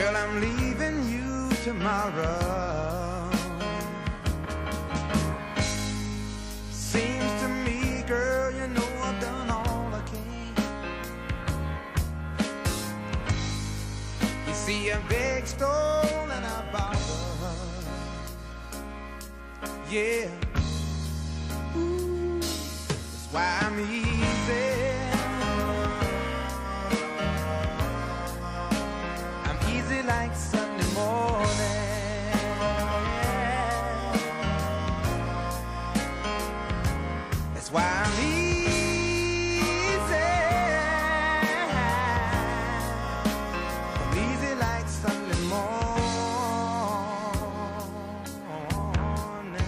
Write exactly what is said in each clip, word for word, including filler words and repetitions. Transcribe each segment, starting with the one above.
Girl, I'm leaving you tomorrow. Seems to me, girl, you know I've done all I can. You see a big stone and a bottle. Yeah. Why I'm easy, I'm easy like Sunday morning. That's why I'm easy, I'm easy like Sunday morning.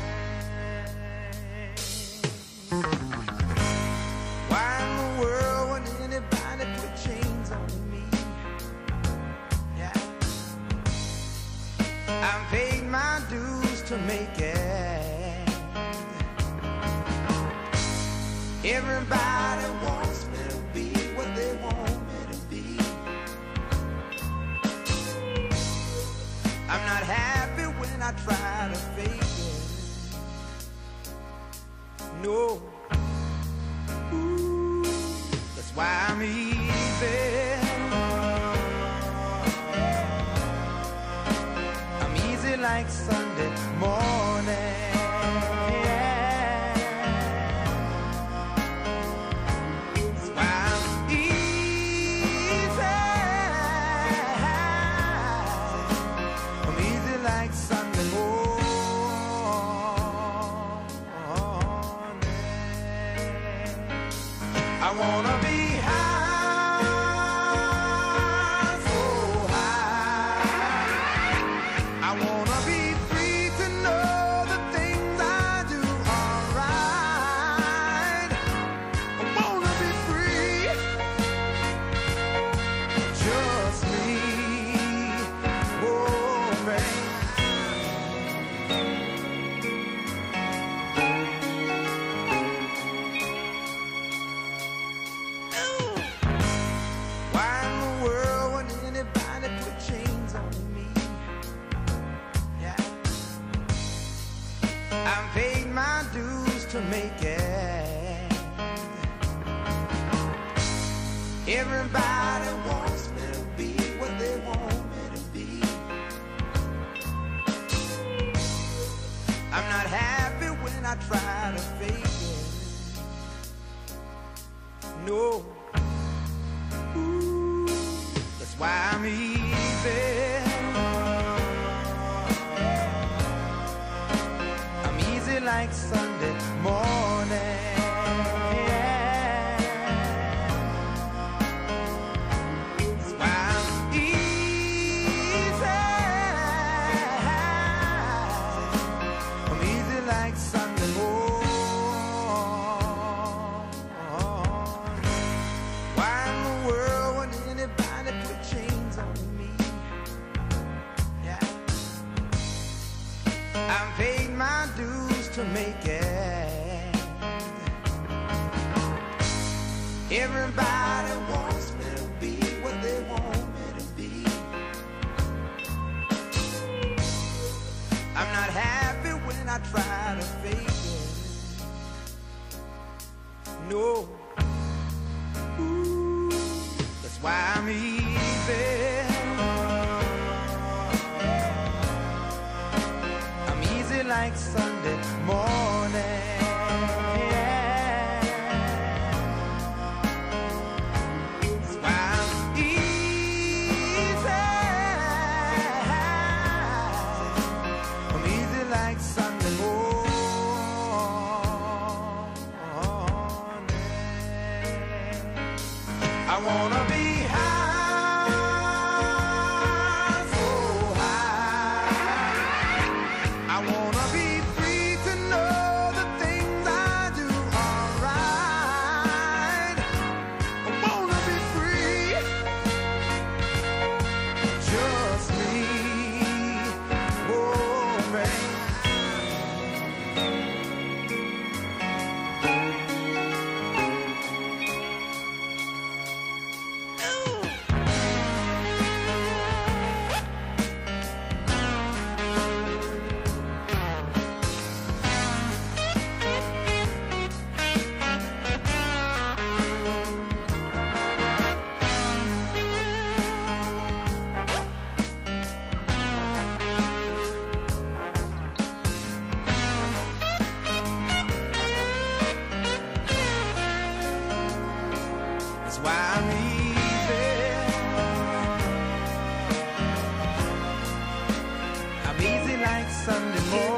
I've paid my dues to make it. Everybody wants me to be what they want me to be. I'm not happy when I try to fake it. No. Ooh, that's why I'm easy. Like Sunday morning, yeah. That's why I'm easy, I'm easy like Sunday morning. I wanna be high. I've paid my dues to make it. Everybody wants me to be what they want me to be. I'm not happy when I try to fake it. No. Ooh, that's why I'm easy. Like Sunday morning, yeah. That's why I'm easy, I'm easy like Sunday morning. Why in the world would anybody put chains on me? Yeah, I'm paid my dues to make it. Everybody wants me to be what they want me to be. I'm not happy when I try to fake it. No. Ooh, that's why I'm easy. Like Sunday morning, yeah. That's why I'm easy, I'm easy like Sunday morning. I wanna be high. I wanna be free. Sunday morning.